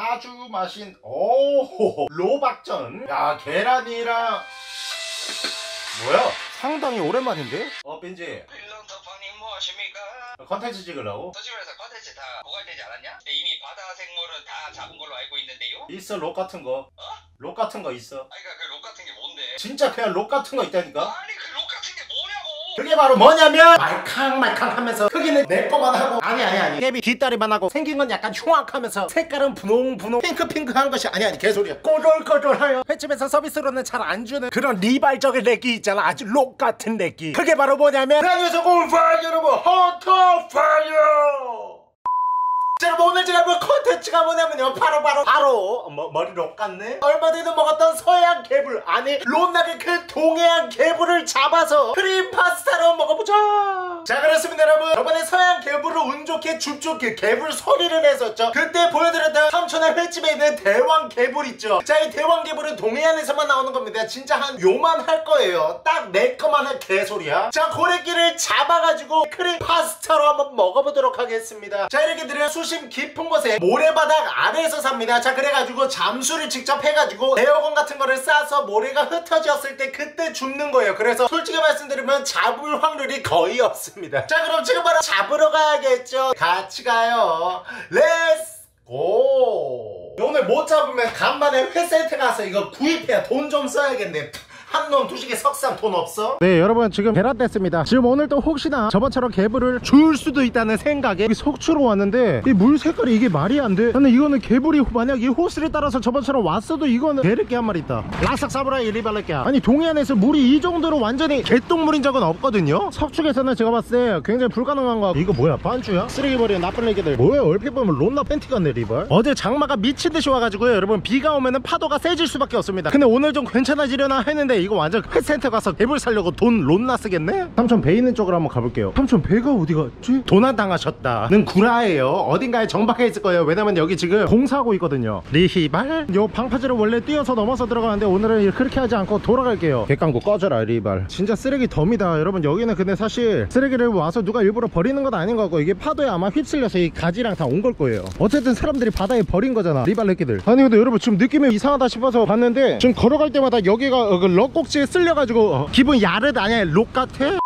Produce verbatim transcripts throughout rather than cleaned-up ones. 아주 맛있는 오호 로박전. 야 계란이랑 뭐야? 상당히 오랜만인데? 어 빈지 컨텐츠 찍으려고? 저 집에서 컨텐츠 다 고갈되지 않았냐? 근데 이미 바다 생물은 다 잡은 걸로 알고 있는데요? 있어 록 같은 거. 어? 록 같은 거 있어. 아니 그러니까 그 록 같은 게 뭔데? 진짜 그냥 록 같은 거 있다니까? 아니 그 록 같은 게 뭐냐고! 그게 바로 뭐냐면 말캉말캉 하면서 크기는 내 거만 하고 아니 아니 아니 깨비 뒷다리만 하고 생긴 건 약간 흉악하면서 색깔은 분홍분홍 핑크핑크한 것이 아니 아니 개소리야. 꼬졸꼬졸하여 횟집에서 서비스로는 잘 안 주는 그런 리발적인 렉기 있잖아. 아주 록 같은 렉기. 그게 바로 뭐냐면 안녕하세요 곰팡 여러분 헌터퐝이요. 자 여러분 오늘 제가 볼 컨텐츠가 뭐냐면요 바로바로 바로, 바로 뭐, 머리 록 같네? 얼마 전에 먹었던 서양 개불 아니 롯나게 그 동해안 개불을 잡아서 크림 파스타로 먹어보자. 자 그렇습니다 여러분. 저번에 서양 개불을 운 좋게 줍줍 그 개불 소리를 했었죠. 그때 보여드렸던 삼촌의 횟집에 있는 대왕 개불 있죠. 자 이 대왕 개불은 동해안에서만 나오는 겁니다. 진짜 한 요만 할 거예요. 딱 내 거만 할 개소리야. 자 고래끼를 잡아가지고 크림 파스타로 한번 먹어보도록 하겠습니다. 자 이렇게 드려요. 수심 깊은 곳에 모래바닥 아래에서 삽니다. 자 그래가지고 잠수를 직접 해가지고 대어건 같은 거를 싸서 모래가 흩어졌을 때 그때 줍는 거예요. 그래서 솔직히 말씀드리면 잡을 확률이 거의 없습니다. 자 그럼 지금 바로 잡으러 가야겠죠. 같이 가요. 렛츠 고. 오늘 못 잡으면 간만에 회센터 가서 이거 구입해야 돈 좀 써야겠네. 한놈 두식에 석삼 돈 없어? 네 여러분 지금 계란 뗐습니다. 지금 오늘 또 혹시나 저번처럼 개불을 줄 수도 있다는 생각에 여기 속초로 왔는데 이 물 색깔이 이게 말이 안 돼. 근데 이거는 개불이 만약 이 호스를 따라서 저번처럼 왔어도 이거는 개르게 한 마리 있다. 라삭 사브라이 리발레끼야. 아니 동해안에서 물이 이 정도로 완전히 개똥물인 적은 없거든요. 석축에서는 제가 봤을 때 굉장히 불가능한 거. 이거 뭐야 반주야? 쓰레기 버리는 나쁜 애기들. 뭐야 얼핏 보면 롯나 팬티 같네 리발. 어제 장마가 미친 듯이 와가지고요 여러분 비가 오면은 파도가 세질 수밖에 없습니다. 근데 오늘 좀 괜찮아지려나 했는데 이거 완전 회센터 가서 개불 살려고 돈 롯나 쓰겠네? 삼촌 배 있는 쪽으로 한번 가볼게요. 삼촌 배가 어디 갔지? 도난당하셨다. 는 구라예요. 어딘가에 정박해 있을 거예요. 왜냐면 여기 지금 공사하고 있거든요. 리히발? 요 방파제를 원래 뛰어서 넘어서 들어가는데 오늘은 그렇게 하지 않고 돌아갈게요. 객광고 꺼져라 리발. 진짜 쓰레기 덤이다 여러분. 여기는 근데 사실 쓰레기를 와서 누가 일부러 버리는 건 아닌 것 같고 이게 파도에 아마 휩쓸려서 이 가지랑 다 온 걸 거예요. 어쨌든 사람들이 바다에 버린 거잖아 리발 렛기들. 아니 근데 여러분 지금 느낌이 이상하다 싶어서 봤는데 지금 걸어갈 때마다 여기가 어, 그 럭 꼭지에 쓸려가지고 어. 기분 야릇 아냐 록 같아?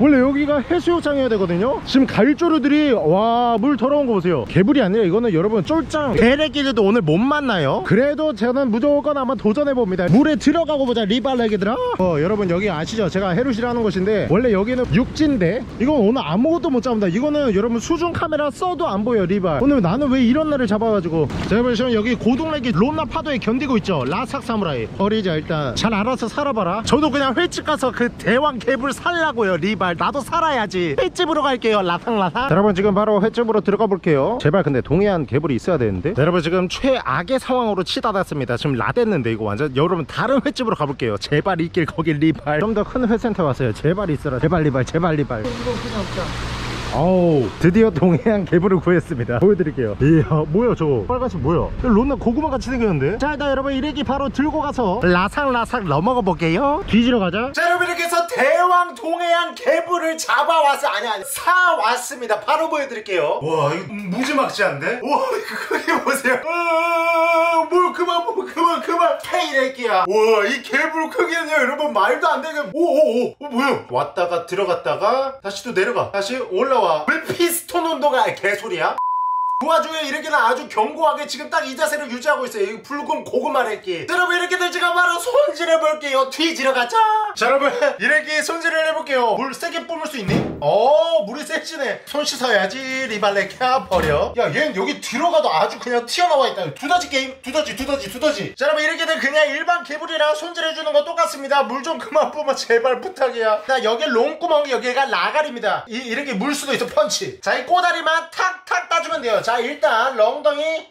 원래 여기가 해수욕장이어야 되거든요. 지금 갈조류들이 와 물 더러운 거 보세요. 개불이 아니라 이거는 여러분 쫄짱 개래끼들도 오늘 못 만나요. 그래도 저는 무조건 한번 도전해봅니다. 물에 들어가고 보자 리발레기들아. 어 여러분 여기 아시죠? 제가 해루시라는 곳인데 원래 여기는 육지인데 이건 오늘 아무것도 못 잡는다. 이거는 여러분 수중 카메라 써도 안 보여 리발. 오늘 나는 왜 이런 날을 잡아가지고. 자 여러분 지금 여기 고동래기 롯나 파도에 견디고 있죠. 라삭 사무라이 버리자. 일단 잘 알아서 살아봐라. 저도 그냥 횟집 가서 그 대왕 개불 살라고요 리발. 나도 살아야지. 횟집으로 갈게요 라상라상. 여러분 지금 바로 횟집으로 들어가 볼게요. 제발 근데 동해안 개불이 있어야 되는데. 여러분 지금 최악의 상황으로 치닫았습니다. 지금 라댔는데 이거 완전. 여러분 다른 횟집으로 가볼게요. 제발 있길 거길 리발. 좀 더 큰 회센터 왔어요. 제발 있어라 제발 리발 제발 리발. 이거 그냥 없죠. 아우 드디어 동해안 개불을 구했습니다. 보여드릴게요. 이야 뭐야 저거 빨간색 뭐야. 롯나 고구마 같이 생겼는데. 자 일단 여러분 이래기 바로 들고 가서 라삭라삭 넘어가 볼게요. 뒤지러 가자. 자 여러분 이렇게 해서 대왕 동해안 개불을 잡아와서 아니 아니 사왔습니다. 바로 보여드릴게요. 와 이거 무지막지한데? 와 그게 보세요. 어, 뭘 그만 뭘 그만 그만 케이래끼야. 와 이 개불 크기는요 여러분 말도 안 되게. 오오오 어, 뭐야. 왔다가 들어갔다가 다시 또 내려가 다시 올라와. 왜 피스톤 온도가 개소리야? 그 와중에 이렇게는 아주 견고하게 지금 딱 이 자세를 유지하고 있어요. 이 붉은 고구마 래끼. 여러분 이렇게들 제가 바로 손질해 볼게요. 뒤지러 가자. 자 여러분 이렇게 손질을 해볼게요. 물 세게 뿜을 수 있니? 어 물이 세지네. 손 씻어야지 리발 래끼야 버려. 야 얘는 여기 들어가도 아주 그냥 튀어나와 있다. 두더지 게임. 두더지 두더지 두더지. 자 여러분 이렇게들 그냥 일반 개불이랑 손질해주는 거 똑같습니다. 물 좀 그만 뿜어 제발 부탁이야. 나 여기 롱구멍 여기가 라갈입니다. 이, 이렇게 물 수도 있어 펀치. 자 이 꼬다리만 탁탁 따주면 돼요. 자 일단 엉덩이.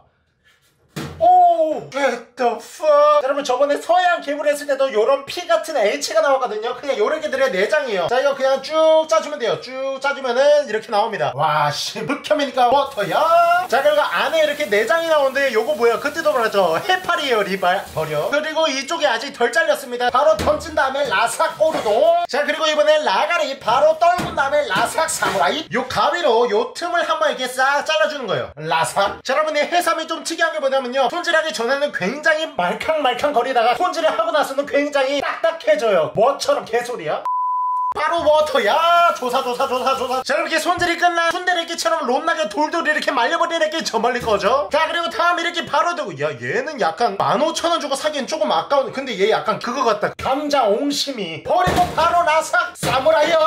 오 What the fuck? 여러분 저번에 서해안 개불 했을 때도 요런 피 같은 H가 나왔거든요. 그냥 요런 개들의 내장이에요. 자 이거 그냥 쭉 짜주면 돼요. 쭉 짜주면은 이렇게 나옵니다. 와 씨 묵혐이니까 워터야. 자 그리고 안에 이렇게 내장이 나오는데 요거 뭐야? 그때도 말했죠. 해파리예요. 리발 버려. 그리고 이쪽이 아직 덜 잘렸습니다. 바로 던진 다음에 라삭 오르동. 자 그리고 이번에 라가리 바로 떨군 다음에 라삭 사무라이. 요 가위로 요 틈을 한번 이렇게 싹 잘라주는 거예요. 라삭. 자 여러분 이 해삼이 좀 특이한 게 뭐냐면요, 손질하기 전에는 굉장히 말캉말캉 거리다가 손질을 하고 나서는 굉장히 딱딱해져요. 뭐처럼 개소리야? 바로 워터야. 조사 조사 조사 조사. 자 이렇게 손질이 끝나 순대레끼처럼 롬나게 돌돌 이렇게 말려버리레끼 저 멀리 꺼져. 자 그리고 다음 이렇게 바로 되고, 야 얘는 약간 만 오천 원 주고 사기엔 조금 아까운, 근데 얘 약간 그거 같다 감자 옹심이. 버리고 바로 라삭 사무라이요.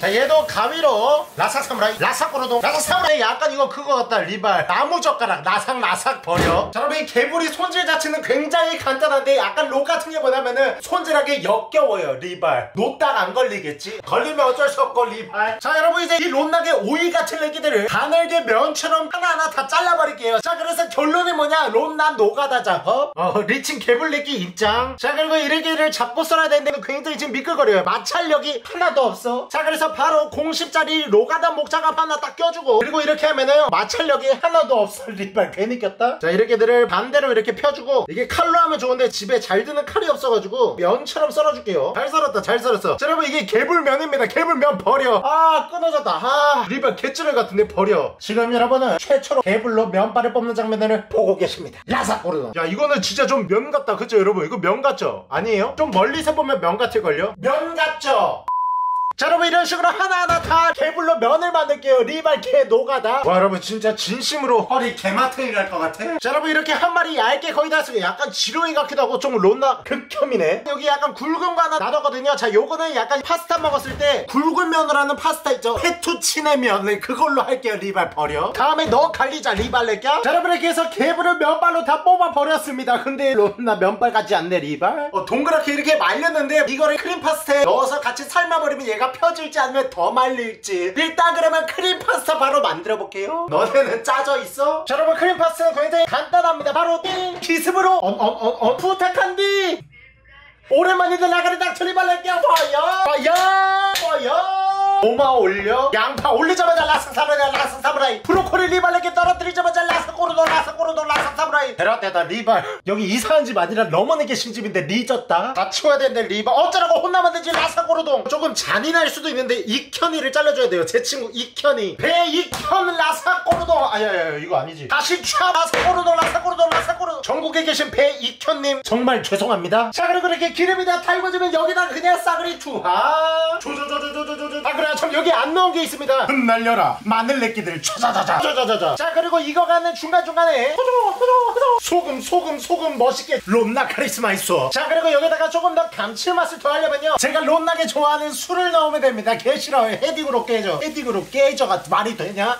자 얘도 가위로 라삭 사무라이 라삭으로도 라삭 사무라이. 약간 이거 그거 같다 리발 나무젓가락 라삭 라삭 버려. 자 여러분 이 개불이 손질 자체는 굉장히 간단한데 약간 로 같은 게 뭐냐면은 손질하기 역겨워요. 리발 노딱 안 걸리겠지? 걸리면 어쩔 수 없고 리발. 자 여러분 이제 이 롯나게 오이 같은 애기들을 가늘게 면처럼 하나하나 다 잘라버릴게요. 자 그래서 결론이 뭐냐, 롯나 노가다 작업 어 리친 개불레끼 입장. 자 그리고 이래기를 잡고 썰어야 되는데 굉장히 지금 미끌거려요. 마찰력이 하나도 없어. 자 그래서 바로 공십짜리 로가다 목장갑 하나 딱 껴주고, 그리고 이렇게 하면은 마찰력이 하나도 없어. 리발 괜히 꼈다. 자 이래기들을 반대로 이렇게 펴주고, 이게 칼로 하면 좋은데 집에 잘 드는 칼이 없어가지고 면처럼 썰어줄게요. 잘 썰었다 잘 썰었어. 자, 여러분 이게 개불면입니다. 개불면 버려. 아 끊어졌다. 아 리발 개찌를 같은데 버려. 지금 여러분은 최초로 개불로 면발을 뽑는 장면을 보고 계십니다. 라삭 오르던. 야 이거는 진짜 좀 면 같다 그쵸 여러분? 이거 면 같죠? 아니에요? 좀 멀리서 보면 면 같을걸요? 면 같죠? 자 여러분 이런 식으로 하나하나 다 개불로 면을 만들게요. 리발 개 노가다. 와 여러분 진짜 진심으로 허리 개마탱이 갈 것 같아. 자 여러분 이렇게 한 마리 얇게 거의 다 했어요. 약간 지렁이 같기도 하고 좀 롯나 극혐이네. 여기 약간 굵은 거 하나 놔뒀거든요. 자 요거는 약간 파스타 먹었을 때 굵은 면으로 하는 파스타 있죠? 페투치네 면. 네, 그걸로 할게요. 리발 버려. 다음에 너 갈리자 리발 내껴. 자 여러분 이렇게 해서 개불을 면발로 다 뽑아버렸습니다. 근데 롯나 면발 같지 않네 리발. 어 동그랗게 이렇게 말렸는데 이거를 크림 파스타에 넣어서 같이 삶아버리면 얘가 펴질지 아니면 더 말릴지. 일단 그러면 크림 파스타 바로 만들어 볼게요. 너네는 짜져 있어? 자 여러분 크림 파스타는 굉장히 간단합니다. 바로 띵 기습으로 엄엄엄엄 부탁한디. 오랜만이들 나가리 닥쳐리 발랄게요. 버여 버여 버여. 고마 올려. 양파 올리자마자 라삭 사무라이 라삭 사무라이. 브로콜리 리발레끼 떨어뜨리자마자 라삭 꼬르도 라삭 꼬르도 라삭 사무라이. 대라대다 리발. 여기 이사한 집 아니라 넘어내게 신집인데 리졌다. 다 치워야 되는데 리발 어쩌라고 혼나면 되지. 라삭 꼬르동. 조금 잔인할 수도 있는데 익현이를 잘라줘야 돼요. 제 친구 익현이. 배 익현 라삭 꼬르동. 아야야야 이거 아니지. 다시 차 라삭 꼬르동 라삭 꼬르동 라삭 꼬르동. 전국에 계신 배 익현님 정말 죄송합니다. 자 그리고 이렇게 기름이다 달궈주면 여기다 그냥 싸그리 투하. 조조조조조조조. 아 그래 참 여기 안 넣은 게 있습니다. 흩날려라 마늘레끼들 짜자자자 짜자자자. 자 그리고 이거 가는 중간중간에 호두호 호두호 호두호 소금 소금 소금 멋있게 롯나 카리스마 있어. 자 그리고 여기다가 조금 더 감칠맛을 더하려면요, 제가 롯나게 좋아하는 술을 넣으면 됩니다. 개 싫어요. 헤딩으로 깨져 헤딩으로 깨져가 말이 되냐?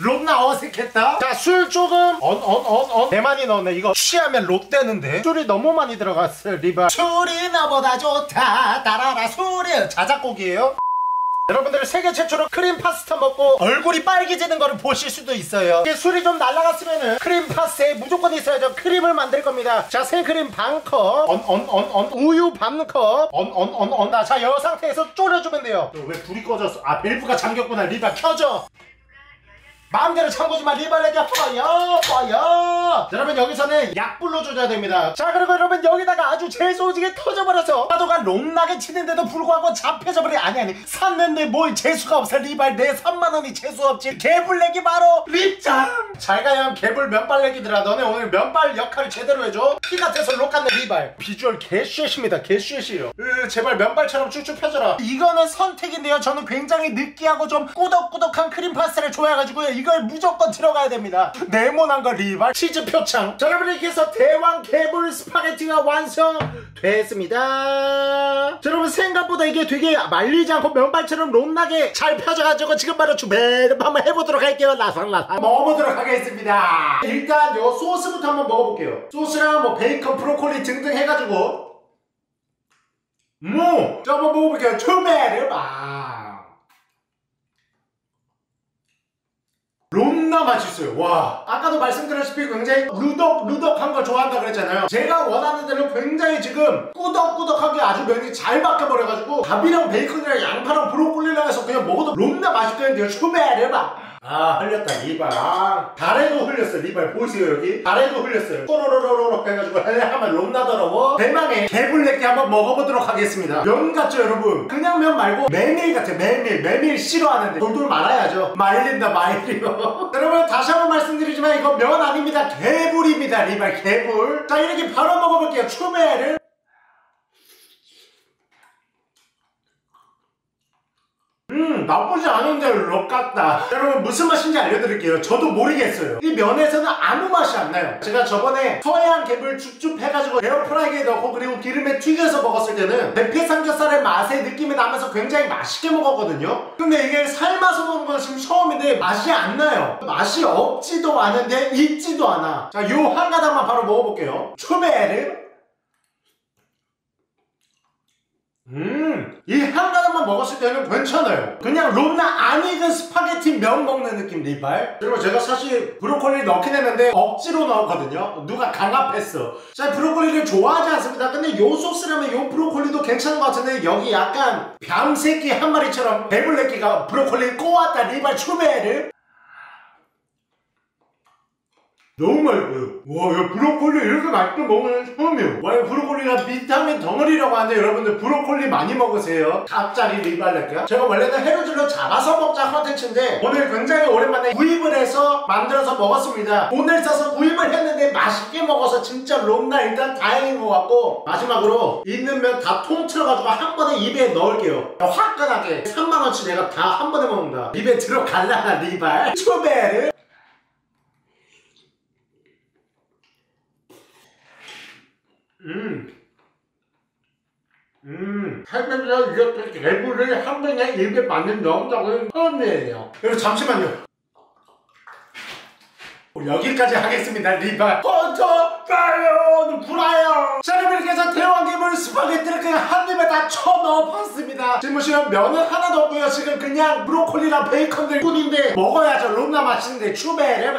롯나 어색했다. 자 술 조금 언언언언 대만이 넣었네. 이거 취하면 롯 되는데 술이 너무 많이 들어갔어요. 리발 술이 나보다 좋다 따라라 술이 자작곡이에요. 여러분들 세계 최초로 크림 파스타 먹고 얼굴이 빨개지는 거를 보실 수도 있어요. 이게 술이 좀 날아갔으면은 크림 파스타에 무조건 있어야죠. 크림을 만들 겁니다. 자 생크림 반컵 언언언언 우유 반컵 언언언언. 자 이 상태에서 졸여주면 돼요. 너 왜 불이 꺼졌어? 아 밸브가 잠겼구나. 리발 켜져. 마음대로 참고지만 리발레기야 파야 파야. 여러분 여기서는 약불로 조져야 됩니다. 자 그리고 여러분 여기다가 아주 재수오지게 터져버려서 파도가 롱나게 치는데도 불구하고 잡혀져버리. 아니 아니 샀는데 뭘 재수가 없어. 리발 내 삼만 원이 재수 없지. 개불레기 바로 립장. 잘가요 개불 면발레기들아. 너네 오늘 면발 역할을 제대로 해줘. 피 같아서 록같네 리발. 비주얼 개쉣입니다. 개쉣이에요. 으 제발 면발처럼 쭉쭉 펴져라. 이거는 선택인데요, 저는 굉장히 느끼하고 좀 꾸덕꾸덕한 크림 파스타를 좋아해가지고요 이걸 무조건 들어가야 됩니다. 네모난 거 리발 치즈 표창. 자 여러분 이렇게 해서 대왕 개불 스파게티가 완성됐습니다. 자, 여러분 생각보다 이게 되게 말리지 않고 면발처럼 롯나게 잘 펴져가지고 지금 바로 주배를 한번 해보도록 할게요. 라삭라삭 먹어보도록 하겠습니다. 일단 요 소스부터 한번 먹어볼게요. 소스랑 뭐 베이컨 브로콜리 등등 해가지고 음! 자 한번 먹어볼게요. 주배를 막 롯나 존나 맛있어요. 와, 아까도 말씀드렸다시피 굉장히 루덕루덕한 걸 좋아한다 그랬잖아요. 제가 원하는 대로 굉장히 지금 꾸덕꾸덕하게 아주 면이 잘 박혀버려가지고 밥이랑 베이컨이랑 양파랑 브로콜리랑 해서 그냥 먹어도 롬나 맛있겠는데요. 추베르 봐. 아, 흘렸다 리발. 아, 달에도 흘렸어 리발. 보이세요 여기? 달에도 흘렸어요. 꼬로로로로 해가지고 하면 롬나더러워. 대망의 개불레끼 한번 먹어보도록 하겠습니다. 면 같죠 여러분? 그냥 면 말고 메밀 같아. 메밀 메밀 싫어하는데 돌돌 말아야죠. 말린다 말려. 여러분 다시 한번 말씀드리지만 이건 면 아닙니다. 개불입니다 리발. 개불. 자, 이렇게 바로 먹어볼게요. 추베르. 음, 나쁘지 않은데 럭 같다. 여러분 무슨 맛인지 알려드릴게요. 저도 모르겠어요. 이 면에서는 아무 맛이 안 나요. 제가 저번에 서해안 개불 쭉쭉 해가지고 에어프라이기에 넣고 그리고 기름에 튀겨서 먹었을 때는 대패 삼겹살의 맛의 느낌이 나면서 굉장히 맛있게 먹었거든요. 근데 이게 삶아서 먹은 건 지금 처음인데 맛이 안 나요. 맛이 없지도 않은데 있지도 않아. 자, 요 한 가닥만 바로 먹어볼게요. 추베르. 음, 이 한 가닥만 먹었을 때는 괜찮아요. 그냥 롬나 안 익은 스파게티 면 먹는 느낌 리발. 그리고 제가 사실 브로콜리 넣긴 했는데 억지로 넣었거든요. 누가 강압했어. 제가 브로콜리를 좋아하지 않습니다. 근데 요 소스라면 요 브로콜리도 괜찮은 것 같은데 여기 약간 뱀새끼 한 마리처럼 개불레끼가 브로콜리 꼬았다 리발. 추베르. 너무 맛있어요. 와, 야, 브로콜리 이렇게 맛있게 먹으면 처음이에요. 와, 브로콜리가 비타민 덩어리라고 하는데 여러분들 브로콜리 많이 먹으세요. 갑자기 리발랄게요. 제가 원래는 해루질로 잡아서 먹자 컨텐츠인데 오늘 굉장히 오랜만에 구입을 해서 만들어서 먹었습니다. 오늘 사서 구입을 했는데 맛있게 먹어서 진짜 롬나 일단 다행인 것 같고, 마지막으로 있는 면 다 통틀어가지고 한 번에 입에 넣을게요. 화끈하게 삼만 원치 내가 다 한 번에 먹는다. 입에 들어갈라나 리발. 추베르. 음. 음. 살면서 이렇게 개불을 한 번에 입에 맞는 넣는다고는 처음이에요. 여러분 잠시만요. 여기까지 하겠습니다 리발. 헌터퐝 불아요. 자, 여러분 이렇게 해서 대왕개불 스파게티를 그냥 한 입에 다 쳐넣어봤습니다. 지금 보시면 면은 하나도 없고요. 지금 그냥 브로콜리랑 베이컨들 뿐인데 먹어야죠. 롬나 맛있는데. 추베르.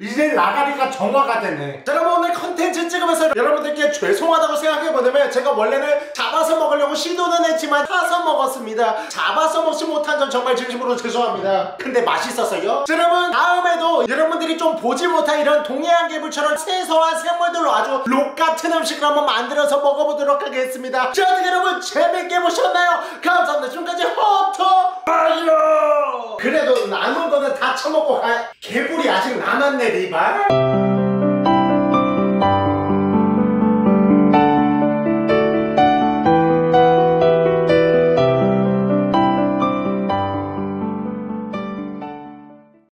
이제 라가리가 정화가 되네. 자, 여러분 오늘 컨텐츠 찍으면서 여러분들께 죄송하다고 생각해보면 제가 원래는 잡아서 먹으려고 시도는 했지만 타서 먹었습니다. 잡아서 먹지 못한 점 정말 진심으로 죄송합니다. 근데 맛있었어요. 자, 여러분 다음에도 여러분들이 좀 보지 못한 이런 동해안 개불처럼 생소한 생물들로 아주 록같은 음식을 한번 만들어서 먹어보도록 하겠습니다. 자, 여러분 재밌게 보셨나요? 감사합니다. 지금까지 헌터퐝. 그래도 남은 거는 다 처먹고 가. 개불이 아직 남았네 리발.